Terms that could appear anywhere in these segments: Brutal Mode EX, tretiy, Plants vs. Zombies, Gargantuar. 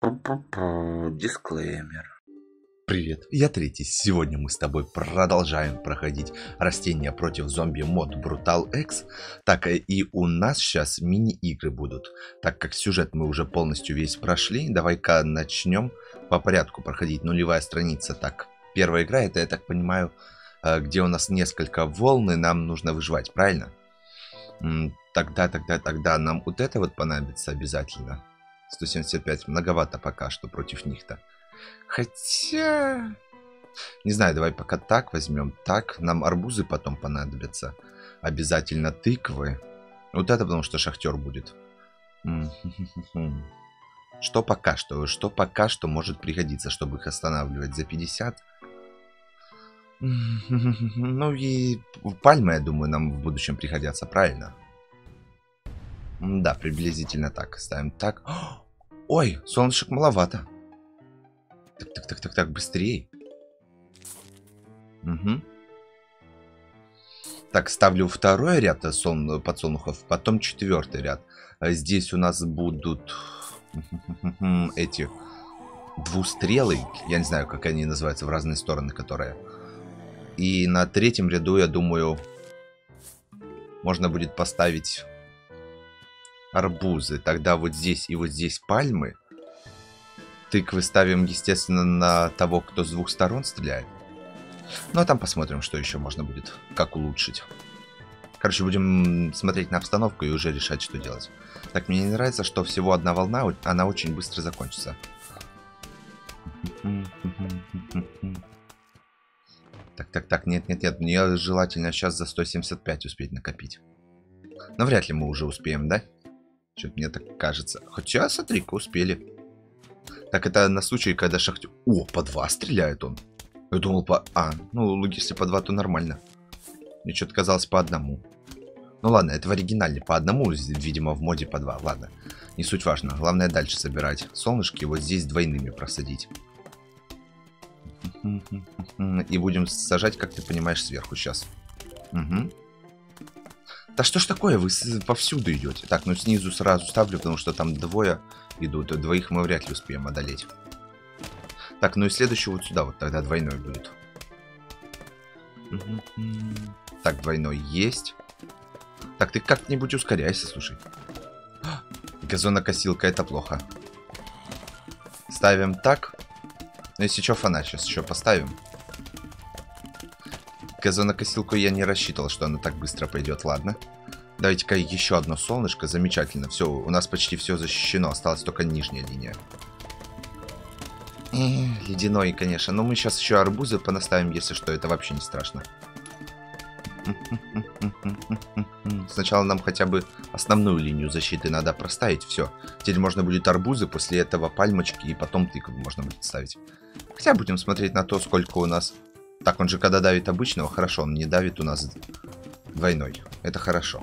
Дисклеймер. Привет, я Третий. Сегодня мы с тобой продолжаем проходить растения против зомби мод Brutal X. Так и у нас сейчас мини-игры будут. Так как сюжет мы уже полностью весь прошли, давай-ка начнем по порядку проходить. Нулевая страница. Так, первая игра, это, я так понимаю, где у нас несколько волн, и нам нужно выживать, правильно? Тогда нам вот это вот понадобится обязательно. 175, многовато пока что против них-то. Хотя... не знаю, давай пока так возьмем. Так, нам арбузы потом понадобятся. Обязательно тыквы. Вот это потому что шахтер будет. Что пока что? Что пока что может пригодиться, чтобы их останавливать за 50? Ну и пальмы, я думаю, нам в будущем пригодятся, правильно? Да, приблизительно так. Ставим так. Ой, солнышек маловато. Так, быстрее. Угу. Так, ставлю второй ряд подсолнухов, потом четвертый ряд. Здесь у нас будут эти двустрелы. Я не знаю, как они называются, в разные стороны, которые. И на третьем ряду, я думаю, можно будет поставить... арбузы. Тогда вот здесь и вот здесь пальмы. Тыквы ставим, естественно, на того, кто с двух сторон стреляет. Ну, а там посмотрим, что еще можно будет, как улучшить. Короче, будем смотреть на обстановку и уже решать, что делать. Так, мне не нравится, что всего одна волна, она очень быстро закончится. Так, нет. Мне желательно сейчас за 175 успеть накопить. Но вряд ли мы уже успеем, да? Что-то мне так кажется. Хотя, смотри-ка, успели. Так, это на случай, когда шахтер... О, по два стреляет он. Я думал по... А, ну, если по два, то нормально. Мне что-то казалось по одному. Ну ладно, это в оригинале по одному, видимо, в моде по два. Ладно, не суть важно. Главное дальше собирать солнышки, вот здесь двойными просадить. И будем сажать, как ты понимаешь, сверху сейчас. Угу. Да что ж такое, вы повсюду идете. Так, ну снизу сразу ставлю, потому что там двое идут. Двоих мы вряд ли успеем одолеть. Так, ну и следующий вот сюда, вот тогда двойной будет. Так, двойной есть. Так, ты как-нибудь ускоряйся, слушай. Газонокосилка, это плохо. Ставим так. Ну если что, фонарь сейчас еще поставим. Газонокосилку я не рассчитывал, что она так быстро пойдет. Ладно. Давайте-ка еще одно солнышко. Замечательно. Все, у нас почти все защищено. Осталась только нижняя линия. Ледяной, конечно. Но мы сейчас еще арбузы понаставим, если что. Это вообще не страшно. Сначала нам хотя бы основную линию защиты надо проставить. Все. Теперь можно будет арбузы, после этого пальмочки и потом тыкву можно будет ставить. Хотя будем смотреть на то, сколько у нас... Так, он же когда давит обычного, хорошо, он не давит у нас двойной. Это хорошо.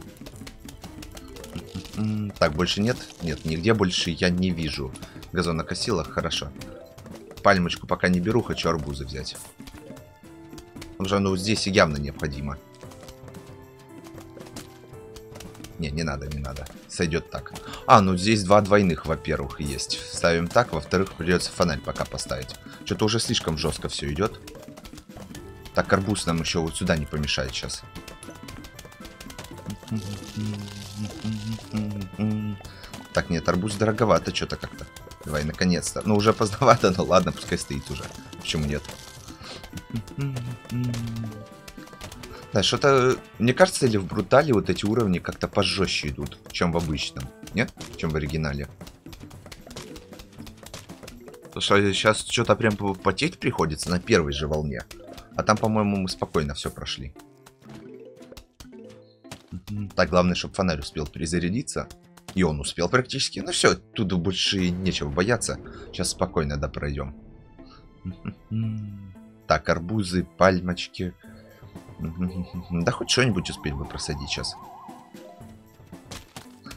Так, больше нет? Нет, нигде больше я не вижу газонокосилок, хорошо. Пальмочку пока не беру, хочу арбузы взять. Потому что оно здесь явно необходимо. Не, не надо. Сойдет так. А, ну здесь два двойных, во-первых, есть. Ставим так, во-вторых, придется фонарь пока поставить. Что-то уже слишком жестко все идет. Так, арбуз нам еще вот сюда не помешает сейчас. Так, нет, арбуз дороговато что-то как-то. Давай, наконец-то. Ну, уже поздновато, но ладно, пускай стоит уже. Почему нет? Да, что-то... Мне кажется, или в Брутале вот эти уровни как-то пожестче идут, чем в обычном. Нет? Чем в оригинале. Потому что сейчас что-то прям потеть приходится на первой же волне. А там, по-моему, мы спокойно все прошли. Так, главное, чтобы фонарь успел перезарядиться. И он успел практически. Ну все, тут больше нечего бояться. Сейчас спокойно допройдем. Так, арбузы, пальмочки. Да хоть что-нибудь успеть бы просадить сейчас.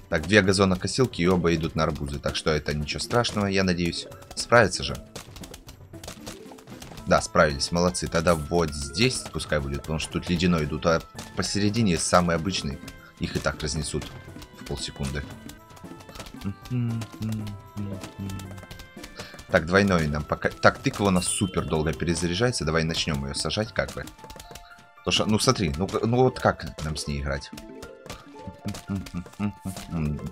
Так, две газонокосилки и оба идут на арбузы. Так что это ничего страшного, я надеюсь. Справится же. Да, справились, молодцы. Тогда вот здесь пускай будет, потому что тут ледяной идут, а посередине самые обычные. Их и так разнесут в полсекунды. Так, двойной нам пока... Так, тыква у нас супер долго перезаряжается. Давай начнем ее сажать как бы. Потому что, ну смотри, ну вот как нам с ней играть?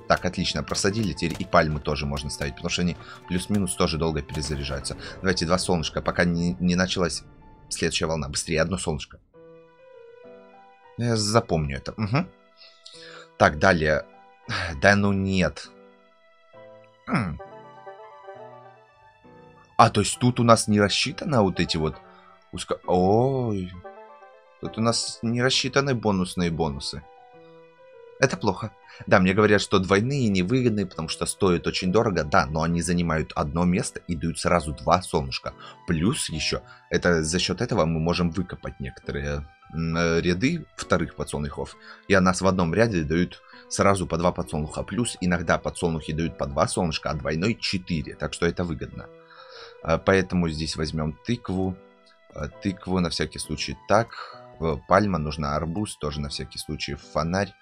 Так, отлично, просадили. Теперь и пальмы тоже можно ставить, потому что они плюс-минус тоже долго перезаряжаются. Давайте два солнышка, пока не началась следующая волна. Быстрее, одно солнышко. Я запомню это. Угу. Так, далее. Да ну нет. А, то есть тут у нас не рассчитано вот эти вот... Ой. Тут у нас не рассчитаны бонусные бонусы. Это плохо. Да, мне говорят, что двойные невыгодные, потому что стоят очень дорого. Да, но они занимают одно место и дают сразу два солнышка. Плюс еще, это за счет этого мы можем выкопать некоторые ряды вторых подсолнухов. И нас в одном ряде дают сразу по два подсолнуха. Плюс иногда подсолнухи дают по два солнышка, а двойной 4. Так что это выгодно. Поэтому здесь возьмем тыкву. Тыкву на всякий случай так. Пальма нужна, арбуз тоже на всякий случай, фонарь.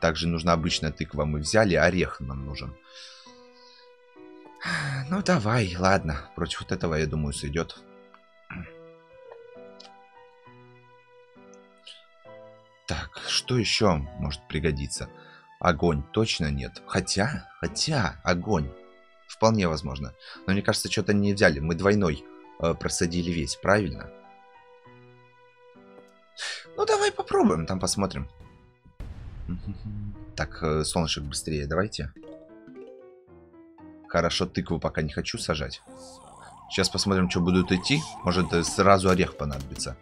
Также нужна обычная тыква, мы взяли, орех нам нужен. Ну давай, ладно, против вот этого, я думаю, сойдет. Так, что еще может пригодиться? Огонь точно нет, хотя огонь вполне возможно. Но мне кажется, что-то не взяли, мы двойной просадили весь, правильно? Ну давай попробуем, там посмотрим. Так, солнышек быстрее, давайте. Хорошо, тыкву пока не хочу сажать. Сейчас посмотрим, что будут идти. Может, сразу орех понадобится.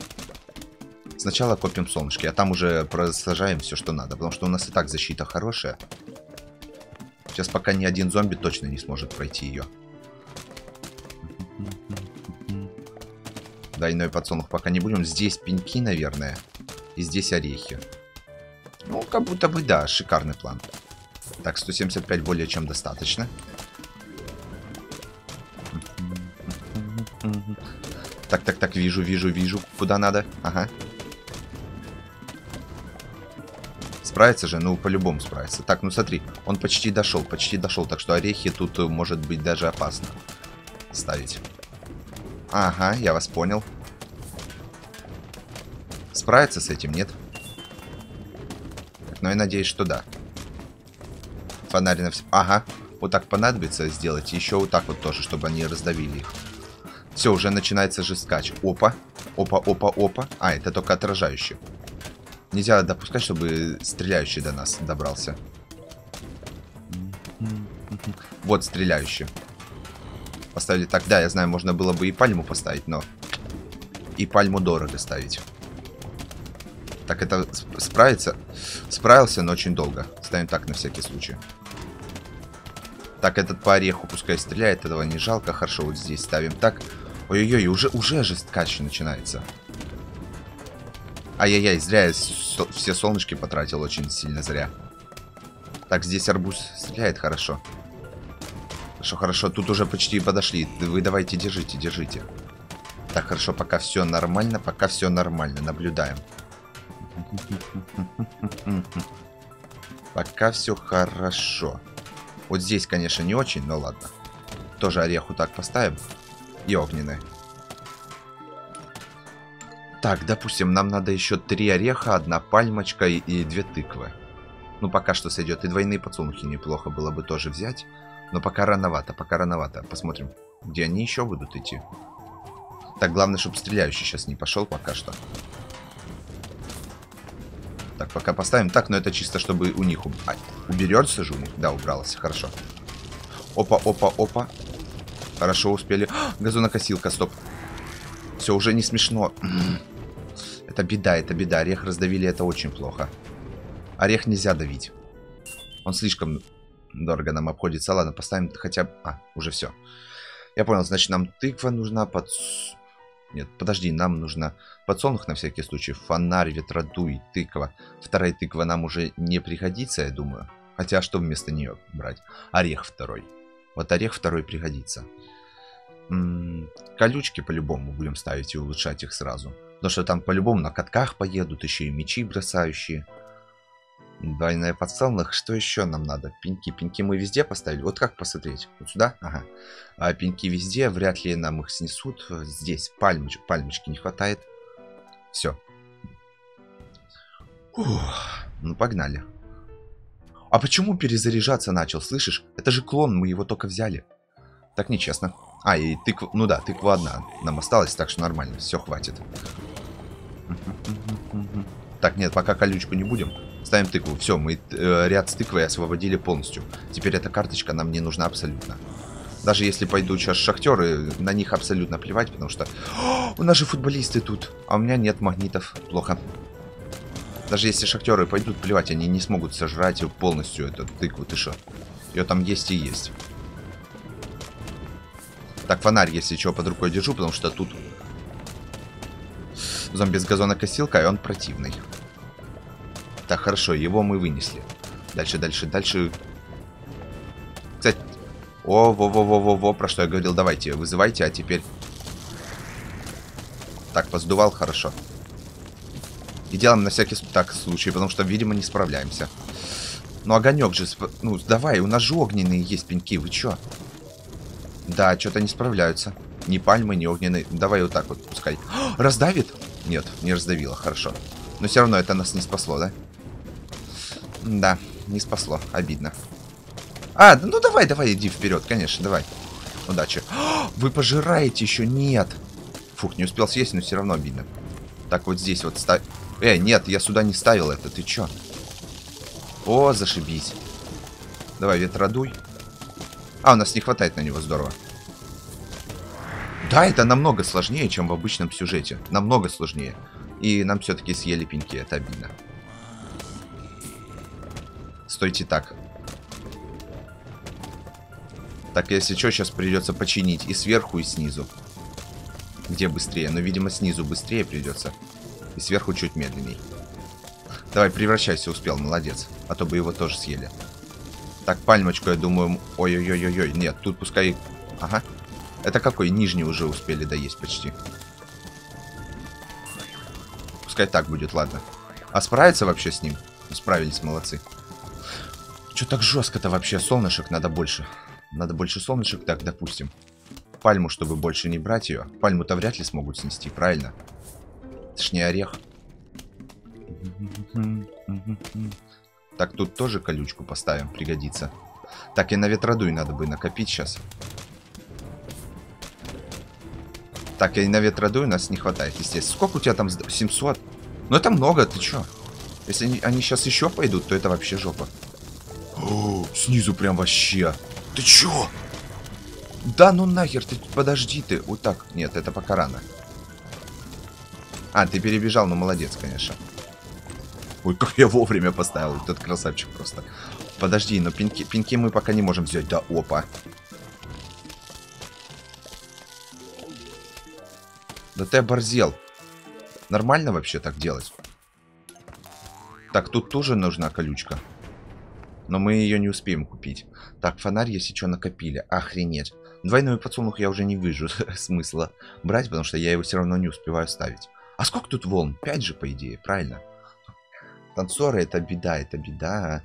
Сначала копим солнышки, а там уже просажаем все, что надо. Потому что у нас и так защита хорошая. Сейчас пока ни один зомби точно не сможет пройти ее. Двойной подсолнух пока не будем. Здесь пеньки, наверное. И здесь орехи. Ну, как будто бы, да, шикарный план. Так, 175 более чем достаточно. Так, вижу, куда надо. Ага. Справится же? Ну, по-любому справится. Так, ну смотри, он почти дошел. Так что орехи тут может быть даже опасно ставить. Ага, я вас понял. Справится с этим, нет? Но я надеюсь, что да. Фонарь на все. Ага, вот так понадобится сделать. Еще вот так вот тоже, чтобы они раздавили их. Все, уже начинается же скач. Опа. А, это только отражающий. Нельзя допускать, чтобы стреляющий до нас добрался. Вот стреляющий. Поставили так. Да, я знаю, можно было бы и пальму поставить, но... И пальму дорого ставить. Так, это справится? Справился, но очень долго. Ставим так на всякий случай. Так, этот по ореху пускай стреляет. Этого не жалко. Хорошо, вот здесь ставим так. Ой-ой-ой, уже же скач начинается. Ай-яй-яй, зря я все солнышки потратил. Очень сильно зря. Так, здесь арбуз стреляет. Хорошо. Хорошо. Тут уже почти подошли. Вы давайте, держите. Так, хорошо, пока все нормально. Наблюдаем. Пока все хорошо. Вот здесь, конечно, не очень, но ладно. Тоже ореху так поставим. И огненные. Так, допустим, нам надо еще 3 ореха, 1 пальмочка и 2 тыквы. Ну, пока что сойдет. И двойные подсолнухи неплохо было бы тоже взять. Но пока рановато, Посмотрим, где они еще будут идти. Так, главное, чтобы стреляющий сейчас не пошел пока что. Так, пока поставим. Так, но это чисто, чтобы у них... Уберется же у них? Да, убралась. Хорошо. Опа. Хорошо, успели. Газонокосилка, стоп. Все, уже не смешно. Это беда. Орех раздавили, это очень плохо. Орех нельзя давить. Он слишком дорого нам обходится. Ладно, поставим хотя бы... А, уже все. Я понял, значит, нам тыква нужна под... Нет, подожди, нам нужно подсолнух на всякий случай, фонарь, ветродуй, тыква. Вторая тыква нам уже не пригодится, я думаю. Хотя, что вместо нее брать? Орех второй. Вот орех второй пригодится. Колючки по-любому будем ставить и улучшать их сразу. Потому что там по-любому на катках поедут, еще и мечи бросающие. Двойная подсолнух. Что еще нам надо? Пеньки. Пеньки мы везде поставили. Вот как посмотреть? Вот сюда? Ага. А пеньки везде. Вряд ли нам их снесут. Здесь пальмочек. Пальмочки не хватает. Все. Ух. Ну, погнали. А почему перезаряжаться начал? Слышишь? Это же клон. Мы его только взяли. Так нечестно. А, и тыква... Ну да, тыква одна. Нам осталось, так что нормально. Все, хватит. Так, нет, пока колючку не будем. Ставим тыкву. Все, мы ряд с тыквой освободили полностью. Теперь эта карточка нам не нужна абсолютно. Даже если пойдут сейчас шахтеры, на них абсолютно плевать, потому что... О, у нас же футболисты тут. А у меня нет магнитов. Плохо. Даже если шахтеры пойдут, плевать, они не смогут сожрать полностью эту тыкву. Ты шо? Ее там есть и есть. Так, фонарь, если чего, под рукой держу, потому что тут... Зомби с газонокосилкой, и он противный. Так, хорошо, его мы вынесли. Дальше, дальше, дальше. Кстати... О, во-во-во-во-во, про что я говорил. Давайте, вызывайте, а теперь... Так, поздувал, хорошо. И делаем на всякий так, случай, потому что, видимо, не справляемся. Ну, огонек же... Ну, давай, у нас же огненные есть пеньки, вы чё? Да, что-то не справляются. Ни пальмы, ни огненные. Давай вот так вот, пускай. О, раздавит? Нет, не раздавило, хорошо. Но все равно это нас не спасло, да? Да, не спасло, обидно. А, ну давай, давай, иди вперед, конечно, давай. Удачи. О, вы пожираете еще? Нет. Фух, не успел съесть, но все равно обидно. Так, вот здесь вот ставь. Эй, нет, я сюда не ставил это, ты чё? О, зашибись. Давай, ветродуй. А, у нас не хватает на него, здорово. Да, это намного сложнее, чем в обычном сюжете. Намного сложнее. И нам все-таки съели пеньки, это обидно. Стойте так. Так, если что, сейчас придется починить и сверху, и снизу. Где быстрее? Ну, видимо, снизу быстрее придется. И сверху чуть медленней. Давай, превращайся, успел, молодец. А то бы его тоже съели. Так, пальмочку, я думаю... Ой-ой-ой-ой-ой, нет, тут пускай... Ага. Это какой? Нижний уже успели доесть почти. Пускай так будет, ладно. А справиться вообще с ним? Справились, молодцы. Чё так жестко-то вообще? Солнышек надо больше. Надо больше солнышек, так, допустим. Пальму, чтобы больше не брать ее. Пальму-то вряд ли смогут снести, правильно? Это ж не орех. Так, тут тоже колючку поставим, пригодится. Так, и на ветродуй надо бы накопить сейчас. Так, и на ветродуй нас не хватает, естественно. Сколько у тебя там? 700? Ну, это много, ты чё? Если они сейчас еще пойдут, то это вообще жопа. О, снизу прям вообще. Ты чё? Да ну нахер, ты подожди ты. Вот так. Нет, это пока рано. А, ты перебежал, ну молодец, конечно. Ой, как я вовремя поставил. Этот красавчик просто. Подожди, но пеньки мы пока не можем взять. Да, опа. Да ты оборзел. Нормально вообще так делать? Так, тут тоже нужна колючка. Но мы ее не успеем купить. Так, фонарь, если что, накопили. Охренеть. Двойную подсолнух я уже не вижу смысла брать, потому что я его все равно не успеваю ставить. А сколько тут волн? 5 же, по идее, правильно? Танцоры, это беда, это беда.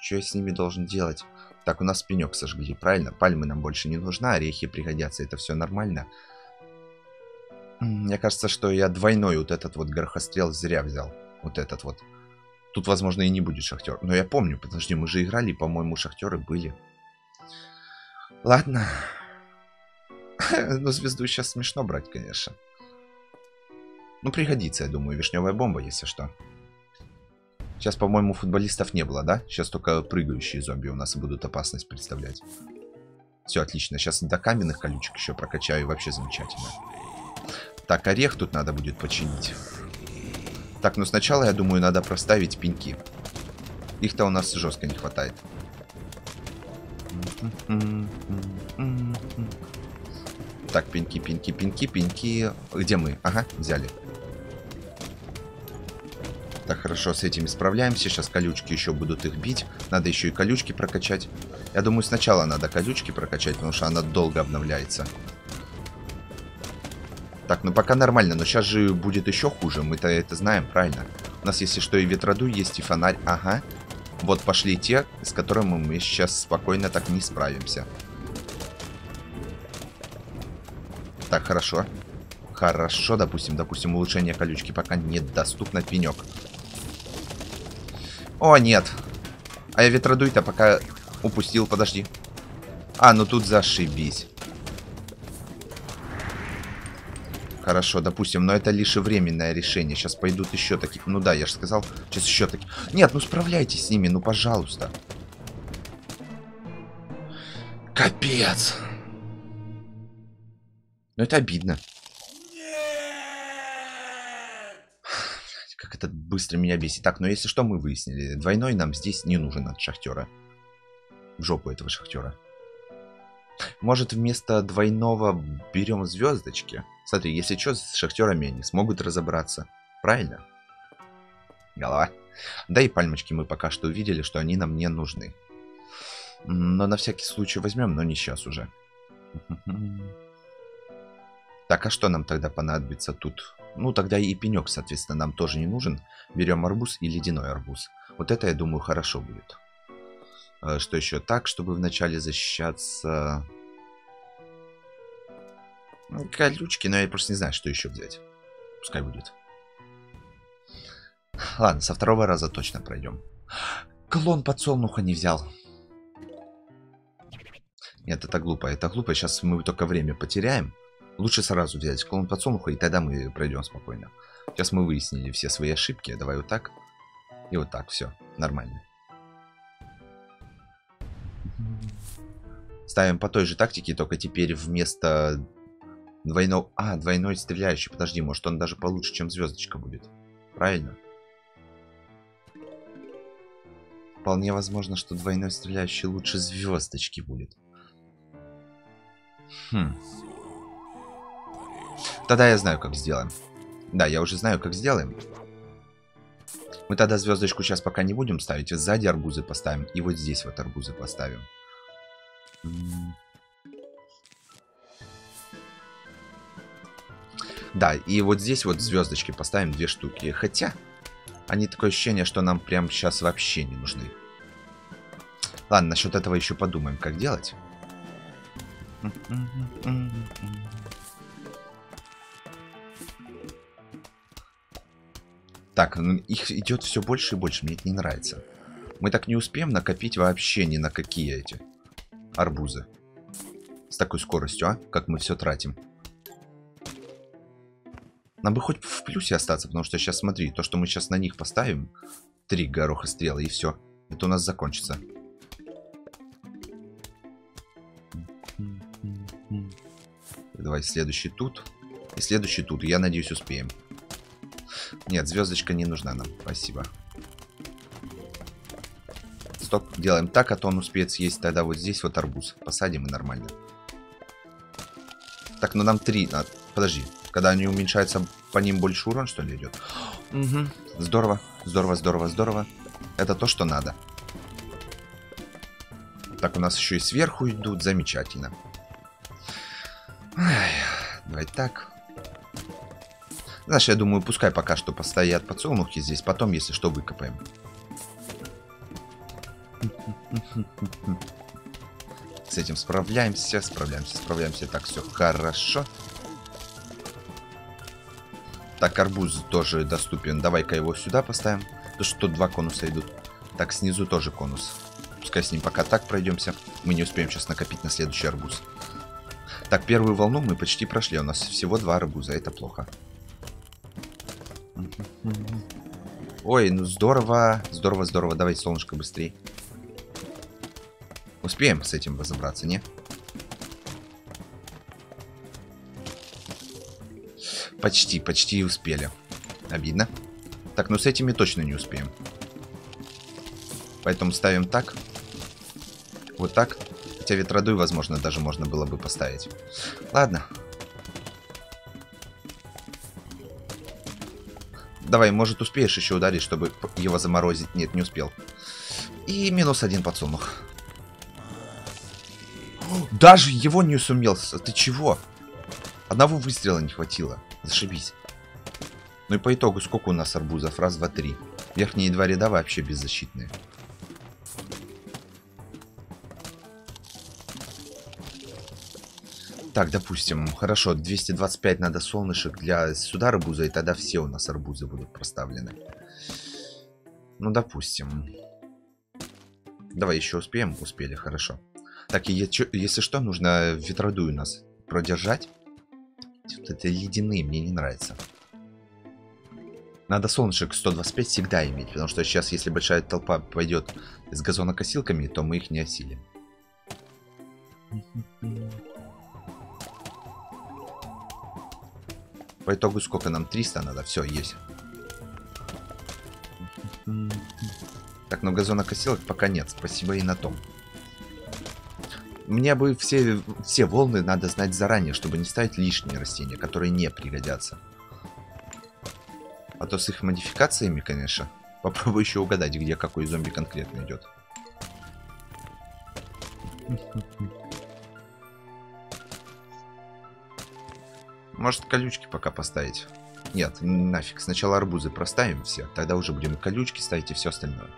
Что я с ними должен делать? Так, у нас пенек сожгли, правильно? Пальмы нам больше не нужна, орехи пригодятся, это все нормально. Мне кажется, что я двойной вот этот вот горохострел зря взял. Вот этот вот. Тут, возможно, и не будет шахтер. Но я помню, подожди, мы же играли, по-моему, шахтеры были. Ладно. Но звезду сейчас смешно брать, конечно. Ну, пригодится, я думаю, вишневая бомба, если что. Сейчас, по-моему, футболистов не было, да? Сейчас только прыгающие зомби у нас будут опасность представлять. Все, отлично. Сейчас до каменных колючек еще прокачаю. Вообще замечательно. Так, орех тут надо будет починить. Так, ну сначала, я думаю, надо проставить пеньки. Их-то у нас жестко не хватает. Так, пеньки, пеньки, пеньки, пеньки. Где мы? Ага, взяли. Так, хорошо, с этими справляемся. Сейчас колючки еще будут их бить. Надо еще и колючки прокачать. Я думаю, сначала надо колючки прокачать, потому что она долго обновляется. Так, ну пока нормально, но сейчас же будет еще хуже. Мы-то это знаем, правильно? У нас, если что, и ветродуй есть, и фонарь. Ага. Вот пошли те, с которыми мы сейчас спокойно так не справимся. Так, хорошо. Хорошо, допустим, улучшение колючки пока недоступно. Пенек. О, нет. А я ветродуй-то пока упустил. Подожди. А, ну тут зашибись. Хорошо, допустим, но это лишь временное решение. Сейчас пойдут еще таких. Ну да, я же сказал. Сейчас еще таких. Нет, ну справляйтесь с ними, ну пожалуйста. Капец. Ну это обидно. Как это быстро меня бесит. Так, но если что, мы выяснили. Двойной нам здесь не нужен от шахтера. В жопу этого шахтера. Может, вместо двойного берем звездочки? Смотри, если что, с шахтерами они смогут разобраться. Правильно? Голова. Да и пальмочки мы пока что увидели, что они нам не нужны. Но на всякий случай возьмем, но не сейчас уже. Так, а что нам тогда понадобится тут? Ну, тогда и пенек, соответственно, нам тоже не нужен. Берем арбуз и ледяной арбуз. Вот это, я думаю, хорошо будет. Что еще? Так, чтобы вначале защищаться... Колючки, но я просто не знаю, что еще взять. Пускай будет. Ладно, со второго раза точно пройдем. Клон подсолнуха не взял. Нет, это глупо, это глупо. Сейчас мы только время потеряем. Лучше сразу взять клон подсолнуха, и тогда мы пройдем спокойно. Сейчас мы выяснили все свои ошибки. Давай вот так. И вот так, все. Нормально. Ставим по той же тактике, только теперь вместо двойного... А, двойной стреляющий. Подожди, может он даже получше, чем звездочка будет. Правильно? Вполне возможно, что двойной стреляющий лучше звездочки будет. Хм. Тогда я знаю, как сделаем. Да, я уже знаю, как сделаем. Мы тогда звездочку сейчас пока не будем ставить. Сзади арбузы поставим. И вот здесь вот арбузы поставим. Да, и вот здесь вот звездочки поставим две штуки. Хотя, они такое ощущение, что нам прям сейчас вообще не нужны. Ладно, насчет этого еще подумаем, как делать. Так, их идет все больше и больше. Мне это не нравится. Мы так не успеем накопить вообще ни на какие эти арбузы. С такой скоростью, а? Как мы все тратим. Нам бы хоть в плюсе остаться, потому что сейчас, смотри, то, что мы сейчас на них поставим, 3 гороха стрелы, и все. Это у нас закончится. Давай следующий тут. И следующий тут. Я надеюсь, успеем. Нет, звездочка не нужна нам. Спасибо. Стоп, делаем так, а то он успеет съесть. Тогда вот здесь вот арбуз посадим, и нормально. Так, ну нам 3 надо. Подожди, когда они уменьшаются, по ним больше урон, что ли, идет? Угу. Здорово, здорово, здорово, здорово. Это то, что надо. Так, у нас еще и сверху идут. Замечательно. Ай, давай так. Знаешь, я думаю, пускай пока что постоят подсолнухи здесь. Потом, если что, выкопаем. С этим справляемся, справляемся, справляемся. Так, все хорошо. Так, арбуз тоже доступен. Давай-ка его сюда поставим. Потому что тут 2 конуса идут. Так, снизу тоже конус. Пускай с ним пока так пройдемся. Мы не успеем сейчас накопить на следующий арбуз. Так, первую волну мы почти прошли. У нас всего 2 арбуза, это плохо. Ой, ну здорово. Здорово, здорово. Давай, солнышко, быстрее. Успеем с этим разобраться, не? Почти, почти успели. Обидно. Так, ну с этими точно не успеем. Поэтому ставим так. Вот так. Хотя ветродуй, возможно, даже можно было бы поставить. Ладно. Давай, может, успеешь еще ударить, чтобы его заморозить. Нет, не успел. И минус 1 подсолнух. Даже его не сумел. Ты чего? Одного выстрела не хватило. Зашибись. Ну и по итогу сколько у нас арбузов? Раз, два, три. Верхние два ряда вообще беззащитные. Так, допустим, хорошо, 225 надо солнышек для сюда арбуза, и тогда все у нас арбузы будут проставлены. Ну, допустим. Давай еще успеем? Успели, хорошо. Так, и если что, нужно ветродуй у нас продержать. Вот это ледяные, мне не нравится. Надо солнышек 125 всегда иметь, потому что сейчас, если большая толпа пойдет с газонокосилками, то мы их не осилим. По итогу сколько нам? 300 надо. Все, есть. Так, но газонокосилок пока нет. Спасибо и на том. Мне бы все волны надо знать заранее, чтобы не ставить лишние растения, которые не пригодятся. А то с их модификациями, конечно. Попробую еще угадать, где какой зомби конкретно идет. Может, колючки пока поставить? Нет, нафиг. Сначала арбузы проставим все. Тогда уже будем колючки ставить и все остальное.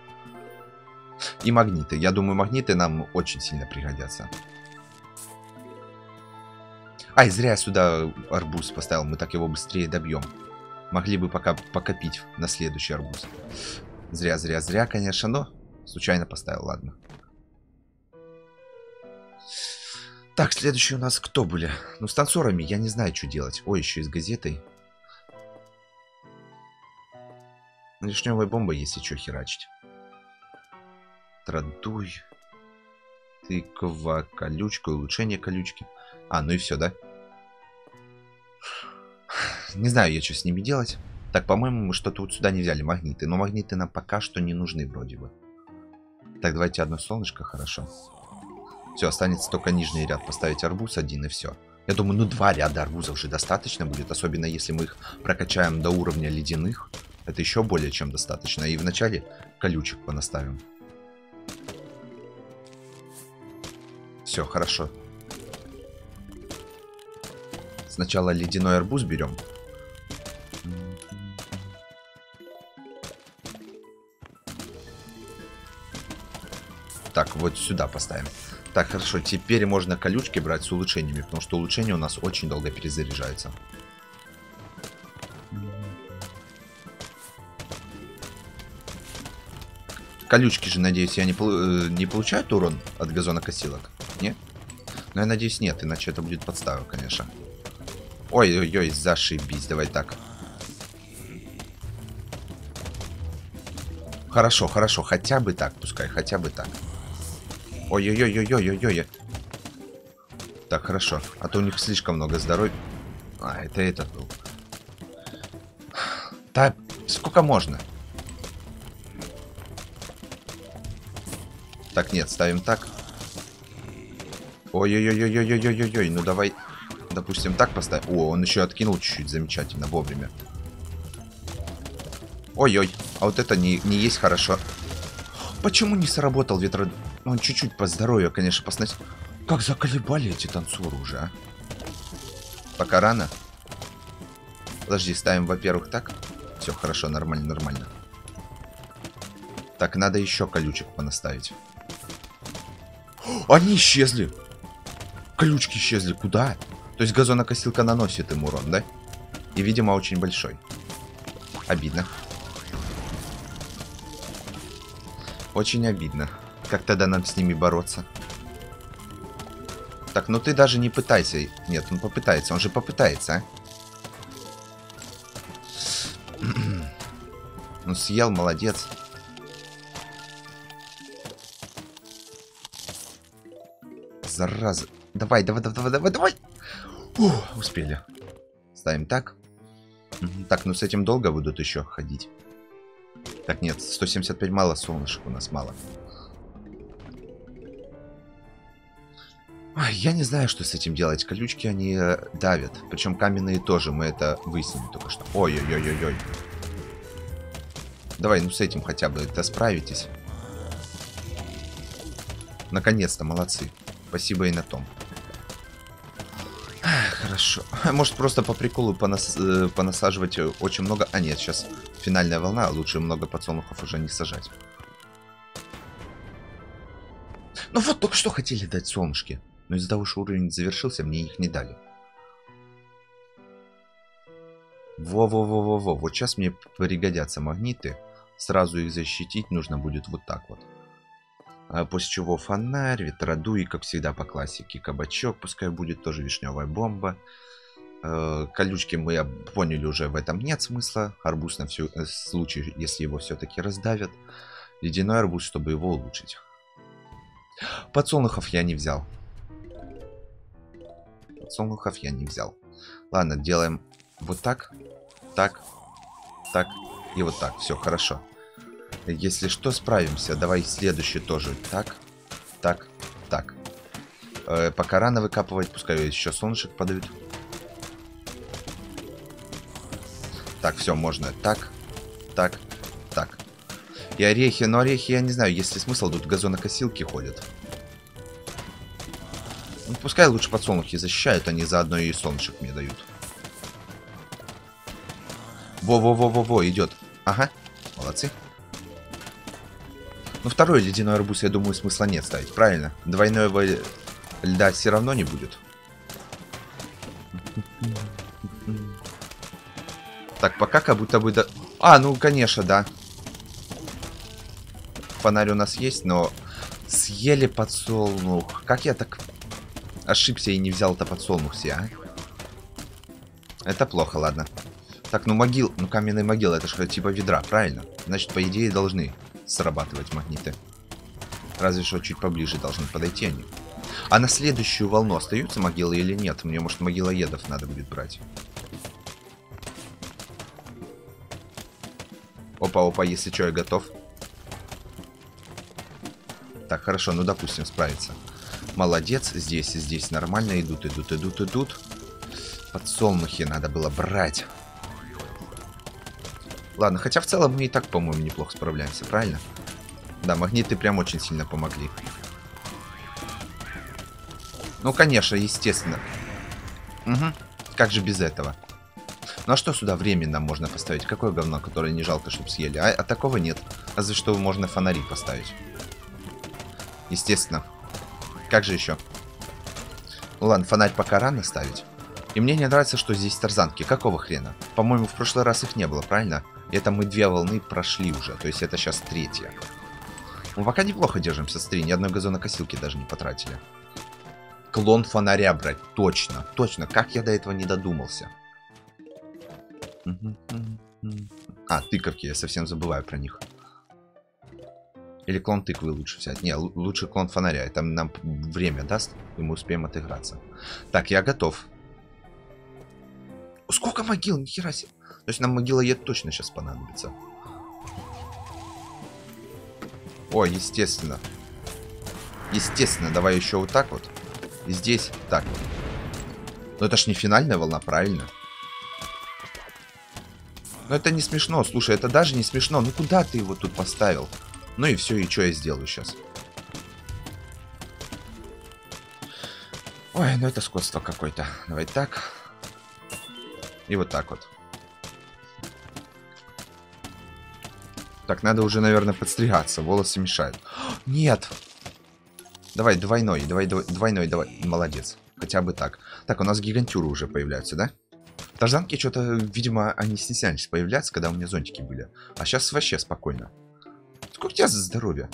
И магниты. Я думаю, магниты нам очень сильно пригодятся. Ай, зря я сюда арбуз поставил. Мы так его быстрее добьем. Могли бы пока покопить на следующий арбуз. Зря, конечно, но случайно поставил, ладно. Так, следующие у нас кто были? Ну, с танцорами я не знаю, что делать. Ой, еще и с газетой. Лишневая бомба, если что, херачить. Традуй. Тыква, колючка, улучшение колючки. А, ну и все, да? Не знаю я, что с ними делать. Так, по-моему, мы что-то вот сюда не взяли. Магниты. Но магниты нам пока что не нужны вроде бы. Так, давайте одно солнышко, хорошо. Все, останется только нижний ряд. Поставить арбуз один и все. Я думаю, ну два ряда арбузов уже достаточно будет. Особенно если мы их прокачаем до уровня ледяных. Это еще более чем достаточно. И вначале колючек понаставим. Все, хорошо. Сначала ледяной арбуз берем. Так, вот сюда поставим. Так, хорошо, теперь можно колючки брать с улучшениями, потому что улучшения у нас очень долго перезаряжаются. Колючки же, надеюсь, я не получаю урон от газонокосилок? Нет? Но я надеюсь, нет, иначе это будет подстава, конечно. Ой-ой-ой, зашибись, давай так. Хорошо, хорошо, хотя бы так, пускай, хотя бы так. Ой-ой-ой-ой-ой-ой-ой. Так, хорошо. А то у них слишком много здоровья. А, это этот был. Да, сколько можно? Так, нет, ставим так. Ой-ой-ой-ой-ой-ой-ой-ой. Ну, давай, допустим, так поставим. О, он еще откинул чуть-чуть, замечательно, вовремя. Ой-ой, а вот это не есть хорошо. Почему не сработал ветродуй? Он чуть-чуть по здоровью, конечно, посносил. Как заколебали эти танцоры уже, а? Пока рано. Подожди, ставим, во-первых, так. Все, хорошо, нормально, нормально. Так, надо еще колючек понаставить. Они исчезли. Колючки исчезли. Куда? То есть газонокосилка наносит им урон, да? И, видимо, очень большой. Обидно. Очень обидно. Как тогда нам с ними бороться? Так, ну ты даже не пытайся. Нет, он попытается. Он же попытается, а? Ну, съел, молодец. Зараза. Давай, давай, давай, давай, давай. Ух, успели. Ставим так. Так, ну с этим долго будут еще ходить. Так, нет, 175 мало, солнышек у нас мало. Ой, я не знаю, что с этим делать. Колючки, они давят. Причем каменные тоже. Мы это выяснили только что. Ой-ой-ой-ой-ой. Давай, ну с этим хотя бы. Да справитесь. Наконец-то, молодцы. Спасибо и на том. Хорошо. Может, просто по приколу понасаживать очень много. А нет, сейчас финальная волна. Лучше много подсолнухов уже не сажать. Ну вот, только что хотели дать солнышки. Но из-за того, что уровень завершился, мне их не дали. Во-во-во-во-во. Вот сейчас мне пригодятся магниты. Сразу их защитить нужно будет вот так вот. После чего фонарь, ветродуй, как всегда по классике, кабачок, пускай будет тоже вишневая бомба. Колючки мы поняли уже, в этом нет смысла. Арбуз на случай, если его все-таки раздавят. Ледяной арбуз, чтобы его улучшить. Подсолнухов я не взял. Подсолнухов я не взял. Ладно, делаем вот так, так, так и вот так. Все, хорошо. Если что, справимся. Давай следующий тоже. Так, так, так. Пока рано выкапывать. Пускай еще солнышек подают. Так, все, можно. Так, так, так. И орехи. Но орехи, я не знаю, есть ли смысл. Тут газонокосилки ходят. Ну, пускай лучше подсолнухи защищают. Они заодно и солнышек мне дают. Во-во-во-во-во, идет. Ага, молодцы. Ну, второй ледяной арбуз, я думаю, смысла нет ставить, правильно? Двойного льда все равно не будет. Так, пока как будто бы... А, ну, конечно, да. Фонарь у нас есть, но... Съели подсолнух. Как я так ошибся и не взял-то подсолнух себе, а? Это плохо, ладно. Так, ну, могил... Ну, каменные могилы, это же типа ведра, правильно? Значит, по идее, должны... срабатывать магниты. Разве что чуть поближе должны подойти они. А на следующую волну остаются могилы или нет? Мне, может, могилоедов надо будет брать. Опа-опа, если что, я готов. Так, хорошо, ну, допустим, справится. Молодец, здесь и здесь нормально. Идут, идут, идут, идут. Подсолнухи надо было брать. Ладно, хотя в целом мы и так, по-моему, неплохо справляемся, правильно? Да, магниты прям очень сильно помогли. Ну, конечно, естественно. Угу, как же без этого? Ну, а что сюда временно можно поставить? Какое говно, которое не жалко, чтобы съели? А такого нет. А за что можно фонари поставить? Естественно. Как же еще? Ну, ладно, фонарь пока рано ставить. И мне не нравится, что здесь тарзанки. Какого хрена? По-моему, в прошлый раз их не было, правильно? Это мы две волны прошли уже. То есть это сейчас третья. Мы пока неплохо держимся. Смотри, ни одной газонокосилки даже не потратили. Клон фонаря брать. Точно, точно. Как я до этого не додумался. А, тыковки. Я совсем забываю про них. Или клон тыквы лучше взять. Не, лучше клон фонаря. Это нам время даст, и мы успеем отыграться. Так, я готов. Сколько могил? Нихера себе. То есть нам могилоед точно сейчас понадобится. О, естественно. Естественно, давай еще вот так вот. И здесь так вот. Но это ж не финальная волна, правильно? Но это не смешно. Слушай, это даже не смешно. Ну куда ты его тут поставил? Ну и все, и что я сделаю сейчас? Ой, ну это скотство какое-то. Давай так. И вот так вот. Так, надо уже, наверное, подстригаться. Волосы мешают. Нет! Давай, двойной, давай, двойной, давай. Молодец. Хотя бы так. Так, у нас гигантюры уже появляются, да? Тарзанки что-то, видимо, они стеснялись появляться, когда у меня зонтики были. А сейчас вообще спокойно. Сколько у тебя за здоровье?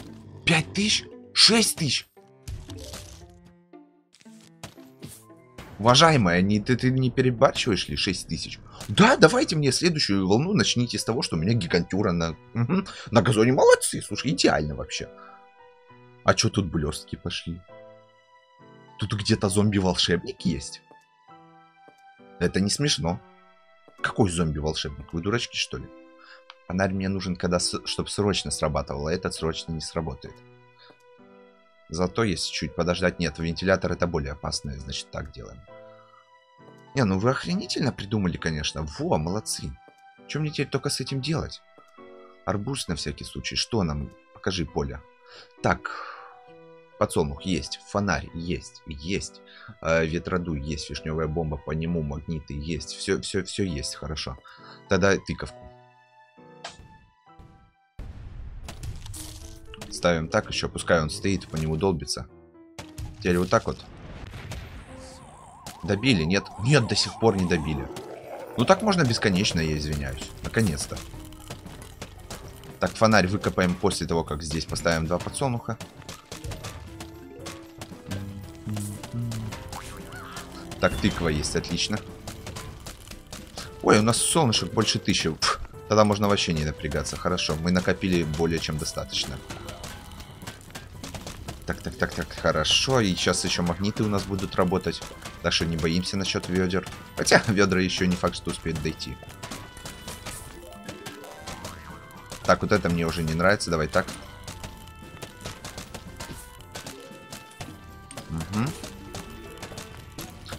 5000? 6000? Уважаемая, ты не перебарщиваешь ли 6000? Да, давайте мне следующую волну начните с того, что у меня гигантюра на газоне. Молодцы, слушай, идеально вообще. А чё тут блестки пошли? Тут где-то зомби-волшебник есть? Это не смешно. Какой зомби-волшебник? Вы дурачки, что ли? Фонарь мне нужен, чтобы срочно срабатывало, а этот срочно не сработает. Зато если чуть подождать... Нет, вентилятор это более опасное, значит так делаем. Не, ну вы охренительно придумали, конечно. Во, молодцы. Чем мне теперь только с этим делать? Арбуз на всякий случай. Что нам? Покажи поле. Так. Подсолнух есть, фонарь есть, ветродуй есть, вишневая бомба, по нему магниты есть, все есть, хорошо. Тогда тыковку. Ставим так еще, пускай он стоит, по нему долбится. Теперь вот так вот. Добили, нет? Нет, до сих пор не добили. Ну так можно бесконечно, я извиняюсь. Наконец-то. Так, фонарь выкопаем после того, как здесь поставим два подсолнуха. Так, тыква есть, отлично. Ой, у нас солнышек больше 1000. Пфф, тогда можно вообще не напрягаться. Хорошо, мы накопили более чем достаточно. Так, хорошо. И сейчас еще магниты у нас будут работать. Так что не боимся насчет ведер. Хотя ведра еще не факт, что успеют дойти. Так, вот это мне уже не нравится. Давай так. Угу.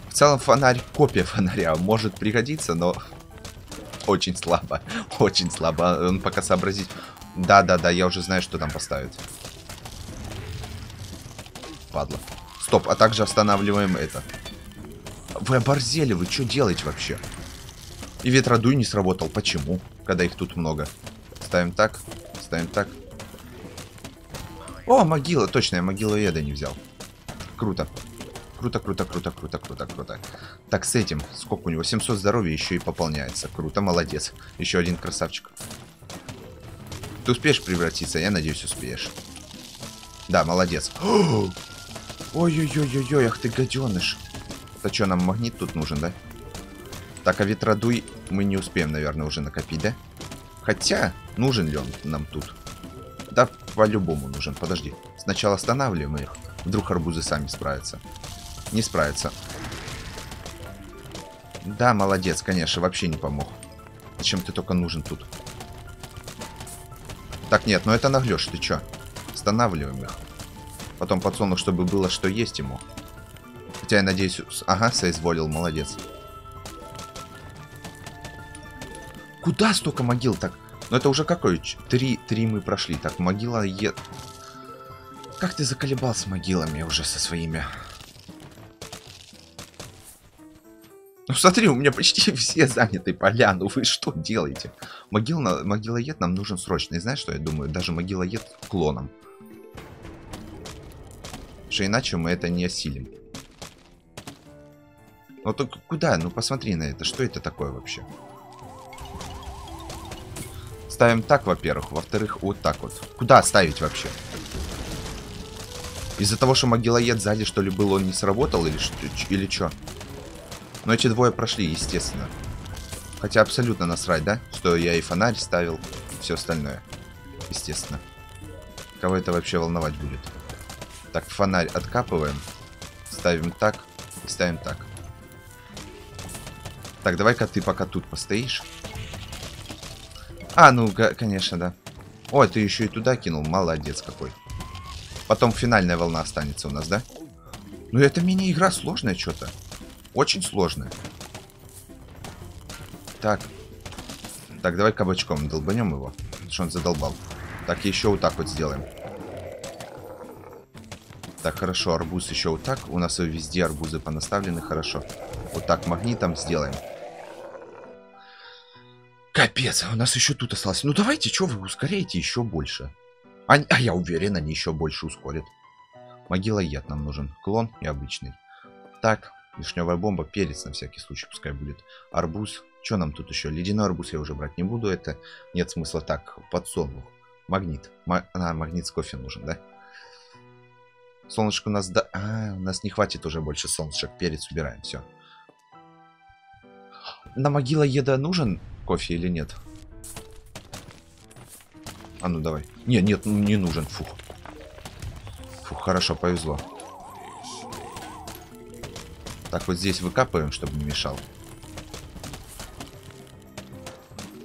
В целом фонарь, копия фонаря может пригодиться, но очень слабо. Очень слабо. Он пока сообразит. Да, я уже знаю, что там поставить. Падла. Стоп, а также останавливаем это. Вы оборзели, вы что делаете вообще? И ветродуй не сработал. Почему? Когда их тут много. Ставим так, ставим так. О, могила, точно, я могилу еда не взял. Круто. Круто. Так, с этим, сколько у него? 700 здоровья еще и пополняется. Круто, молодец. Еще один красавчик. Ты успеешь превратиться? Я надеюсь, успеешь. Да, молодец. Ой-ой-ой-ой-ой, ах ты гаденыш. А что, нам магнит тут нужен, да? Так, а ветродуй мы не успеем, наверное, уже накопить, да? Хотя, нужен ли он нам тут? Да, по-любому нужен. Подожди. Сначала останавливаем их. Вдруг арбузы сами справятся. Не справятся. Да, молодец, конечно. Вообще не помог. Зачем ты только нужен тут? Так, нет, ну это наглешь. Ты чё? Останавливаем их. Потом подсолнух, чтобы было что есть ему. Хотя, я надеюсь... Ага, соизволил. Молодец. Куда столько могил? Так, ну это уже какой? Три мы прошли. Так, могила е... Как ты заколебал с могилами уже со своими? Ну смотри, у меня почти все заняты поля. Ну вы что делаете? Могила-ед нам нужен срочно. И знаешь, что я думаю? Даже могила-ед клоном. Потому что иначе мы это не осилим. Ну только куда? Ну посмотри на это. Что это такое вообще? Ставим так, во-первых. Во-вторых, вот так вот. Куда ставить вообще? Из-за того, что могилоед сзади, что ли, был, он не сработал? Или что? Но эти двое прошли, естественно. Хотя абсолютно насрать, да? Что я и фонарь ставил, все остальное. Естественно. Кого это вообще волновать будет? Так, фонарь откапываем. Ставим так. И ставим так. Так, давай-ка ты пока тут постоишь. А, ну, конечно, да. Ой, ты еще и туда кинул. Молодец какой. Потом финальная волна останется у нас, да? Ну, это мини-игра сложная что-то. Очень сложная. Так. Так, давай кабачком долбанем его. Потому что он задолбал. Так, еще вот так вот сделаем. Так, хорошо. Арбуз еще вот так. У нас везде арбузы понаставлены. Хорошо. Вот так магнитом сделаем. Капец, у нас еще тут осталось. Ну давайте, что вы ускоряете еще больше? А я уверен, они еще больше ускорят. Могила-ед нам нужен. Клон и обычный. Так, вишневая бомба, перец на всякий случай, пускай будет. Арбуз. Что нам тут еще? Ледяной арбуз я уже брать не буду. Это нет смысла. Так, подсолнух. Магнит. Магнит с кофе нужен, да? Солнышко у нас... Да... А, у нас не хватит уже больше солнышек. Перец убираем, все. На могила-еда нужен кофе или нет? А ну давай. Нет, не нужен. Фух. Фух, хорошо, повезло. Так, вот здесь выкапываем, чтобы не мешал.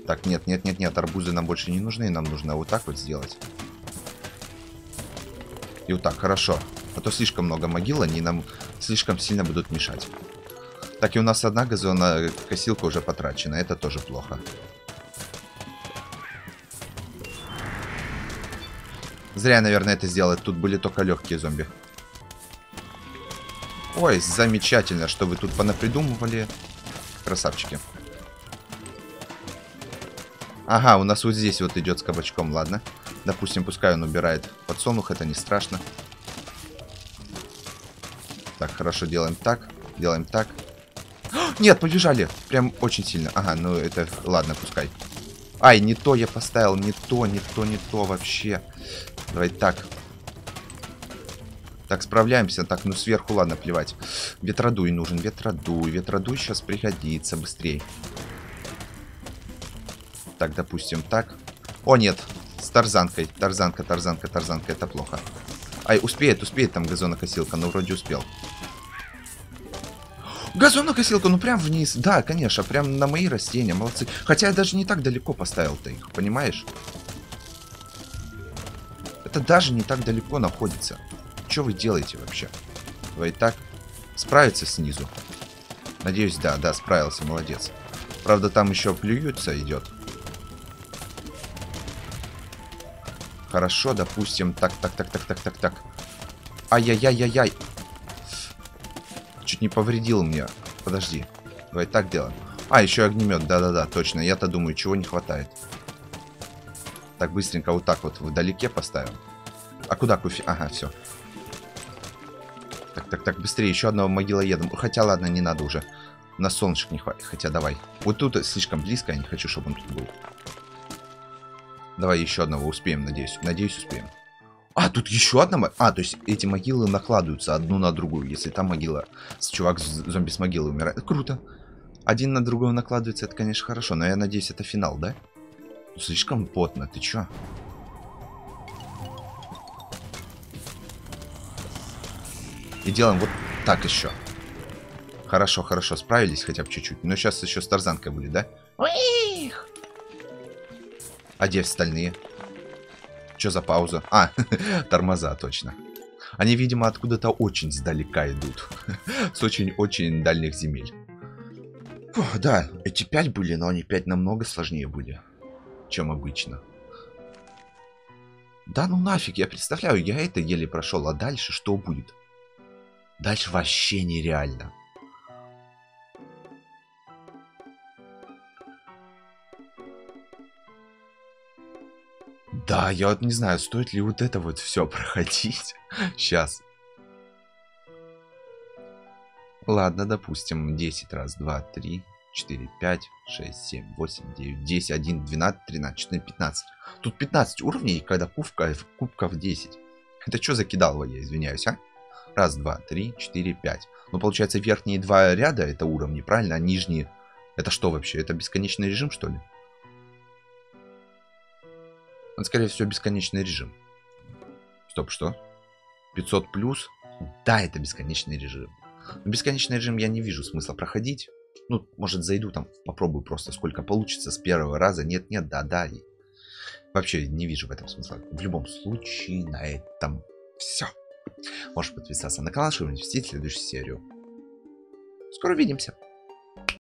Так, нет. Арбузы нам больше не нужны. Нам нужно вот так вот сделать. И вот так, хорошо. А то слишком много могил, они нам слишком сильно будут мешать. Так, и у нас одна газонокосилка уже потрачена. Это тоже плохо. Зря, наверное, это сделать. Тут были только легкие зомби. Ой, замечательно, что вы тут понапридумывали. Красавчики. Ага, у нас вот здесь вот идет с кабачком, ладно. Допустим, пускай он убирает подсолнух, это не страшно. Так, хорошо, делаем так, делаем так. Нет, побежали, прям очень сильно. Ага, ну это, ладно, пускай. Ай, не то я поставил, не то вообще. Давай так. Так, справляемся, так, ну сверху, ладно, плевать. Ветродуй нужен, ветродуй сейчас пригодится, быстрее. Так, допустим, так. О, нет, с тарзанкой. Тарзанка, это плохо. Ай, успеет там газонокосилка. Ну, вроде успел. Газонокосилка, ну прям вниз. Да, конечно, прям на мои растения. Молодцы. Хотя я даже не так далеко поставил-то их, понимаешь? Это даже не так далеко находится. Что вы делаете вообще? Давай так. Справиться снизу. Надеюсь, да, справился, молодец. Правда, там еще плюются идет. Хорошо, допустим, так. Ай-яй-яй-яй-яй. Чуть не повредил мне. Подожди. Давай так делаем. А, еще огнемет, да-да-да, точно. Я-то думаю, чего не хватает. Так, быстренько вот так вот вдалеке поставим. А куда кофе? Ага, все. Так, быстрее, еще одного могилоеда. Хотя, ладно, не надо уже. На солнышек не хватит, хотя давай. Вот тут слишком близко, я не хочу, чтобы он тут был. Давай еще одного успеем, надеюсь. Надеюсь, успеем. А, тут еще одна... А, то есть эти могилы накладываются одну на другую. Если там могила... Чувак, зомби с могилы умирает. Круто. Один на другую накладывается, это, конечно, хорошо. Но я надеюсь, это финал, да? Слишком потно, ты че? И делаем вот так еще. Хорошо. Справились хотя бы чуть-чуть. Но сейчас еще с тарзанкой были, да? Уих! А где остальные? Что за пауза? А, тормоза, точно. Они, видимо, откуда-то очень сдалека идут. С очень-очень дальних земель. Фух, да, эти 5 были, но они 5 намного сложнее были, чем обычно. Да ну нафиг, я представляю, я это еле прошел, а дальше что будет? Дальше вообще нереально. Да, я вот не знаю, стоит ли вот это вот все проходить. Сейчас. Ладно, допустим, 10 раз, 2, 3, 4, 5, 6, 7, 8, 9, 10, 1, 12, 13, 14, 15. Тут 15 уровней, когда кубков 10. Это что за кидалово, я извиняюсь, а? Раз, 2, 3, 4, 5. Ну, получается, верхние два ряда это уровни, правильно? А нижние... Это что вообще? Это бесконечный режим, что ли? Он, скорее всего, бесконечный режим. Стоп, что? 500 плюс? Да, это бесконечный режим. Но бесконечный режим я не вижу смысла проходить. Ну, может, зайду там, попробую просто, сколько получится с первого раза. Нет, да. И... Вообще, не вижу в этом смысла. В любом случае, на этом все. Можешь подписаться на канал, чтобы не пропустить следующую серию. Скоро увидимся.